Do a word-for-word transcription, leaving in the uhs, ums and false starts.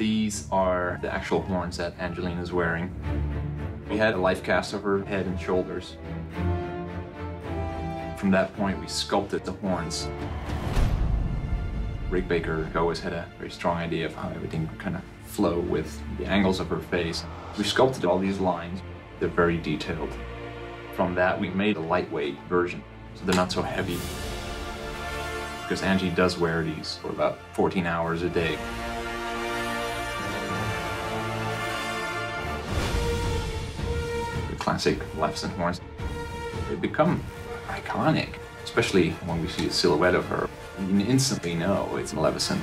These are the actual horns that Angelina's wearing. We had a life cast of her head and shoulders. From that point, we sculpted the horns. Rick Baker always had a very strong idea of how everything would kind of flow with the angles of her face. We sculpted all these lines. They're very detailed. From that, we made a lightweight version, so they're not so heavy. Because Angie does wear these for about fourteen hours a day. The classic Maleficent horns, they become iconic, especially when we see a silhouette of her. You can instantly know it's Maleficent.